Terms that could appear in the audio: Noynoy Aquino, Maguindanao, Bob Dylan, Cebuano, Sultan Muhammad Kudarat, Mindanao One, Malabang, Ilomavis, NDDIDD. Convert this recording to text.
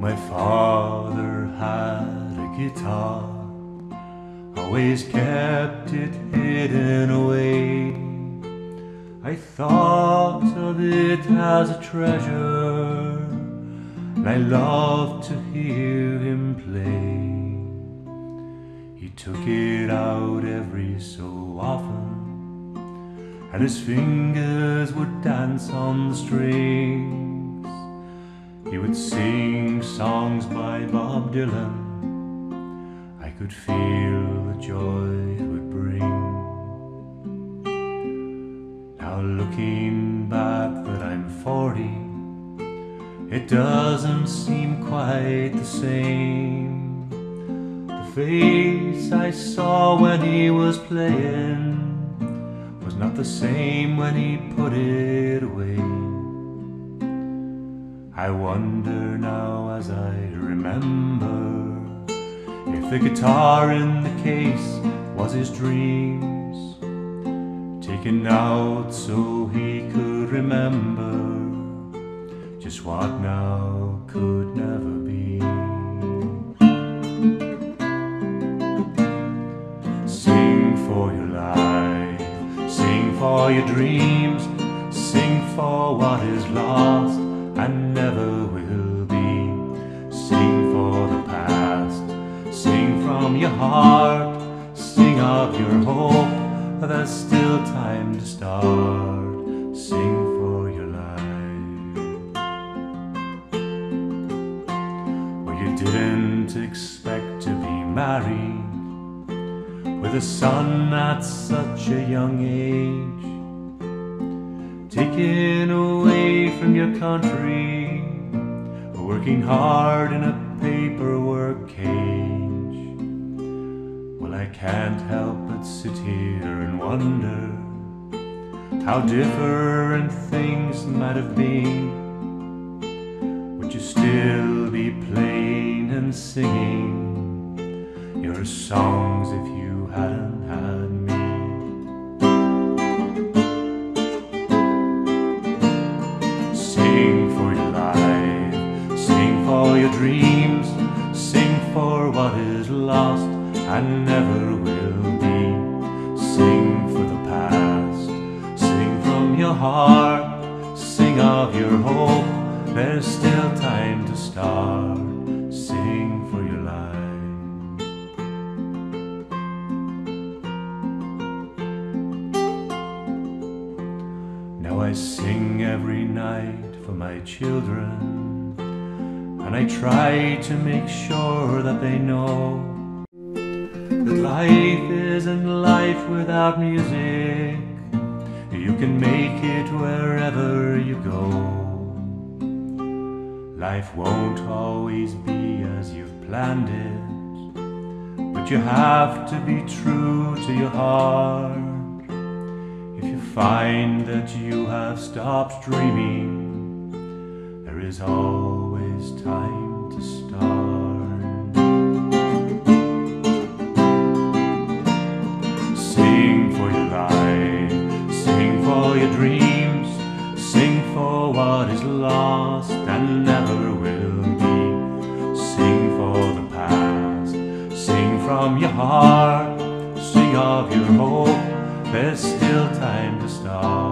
My father had a guitar, always kept it hidden away. I thought of it as a treasure, and I loved to hear him play. He took it out every so often, and his fingers would dance on the strings. He would sing songs by Bob Dylan. I could feel the joy it would bring. Now looking back that I'm 40, it doesn't seem quite the same. The face I saw when he was playing was not the same when he put it away. I wonder now, as I remember, if the guitar in the case was his dreams, taken out so he could remember just what now could never be. Sing for your life, sing for your dreams, sing for what is lost and never will be. Sing for the past, sing from your heart, sing of your hope, there's still time to start. Sing for your life. Well, you didn't expect to be married with a son at such a young age, taken away from your country, working hard in a paperwork cage. Well, I can't help but sit here and wonder how different things might have been. Would you still be playing and singing your songs if you hadn't had me? Your dreams, sing for what is lost and never will be. Sing for the past, sing from your heart, sing of your hope, there's still time to start. Sing for your life. Now I sing every night for my children, and I try to make sure that they know that life isn't life without music. You can make it wherever you go. Life won't always be as you've planned it, but you have to be true to your heart. If you find that you have stopped dreaming, there is always time to start. Sing for your life, sing for your dreams, sing for what is lost and never will be. Sing for the past, sing from your heart, sing of your hope, there's still time to start.